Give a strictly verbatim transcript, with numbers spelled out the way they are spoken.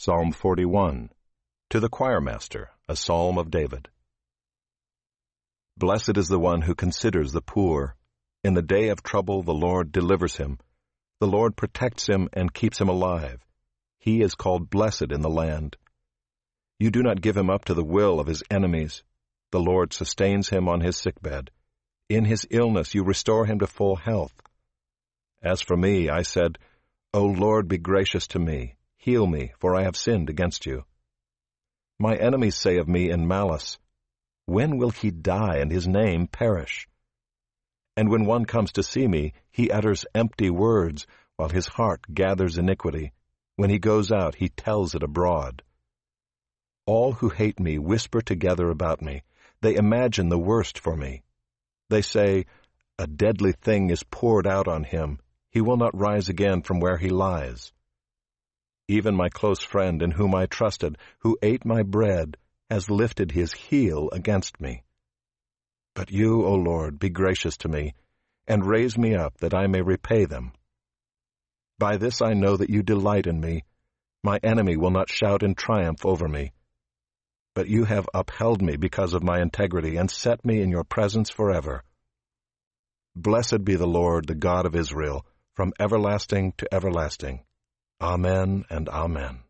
Psalm forty-one. To the choirmaster, a psalm of David. Blessed is the one who considers the poor. In the day of trouble the Lord delivers him. The Lord protects him and keeps him alive. He is called blessed in the land. You do not give him up to the will of his enemies. The Lord sustains him on his sickbed. In his illness you restore him to full health. As for me, I said, O Lord, be gracious to me. Heal me, for I have sinned against you. My enemies say of me in malice, When will he die and his name perish? And when one comes to see me, he utters empty words, while his heart gathers iniquity. When he goes out, he tells it abroad. All who hate me whisper together about me. They imagine the worst for me. They say, A deadly thing is poured out on him. He will not rise again from where he lies. Even my close friend in whom I trusted, who ate my bread, has lifted his heel against me. But you, O Lord, be gracious to me, and raise me up that I may repay them. By this I know that you delight in me. My enemy will not shout in triumph over me. But you have upheld me because of my integrity, and set me in your presence forever. Blessed be the Lord, the God of Israel, from everlasting to everlasting. Amen and amen.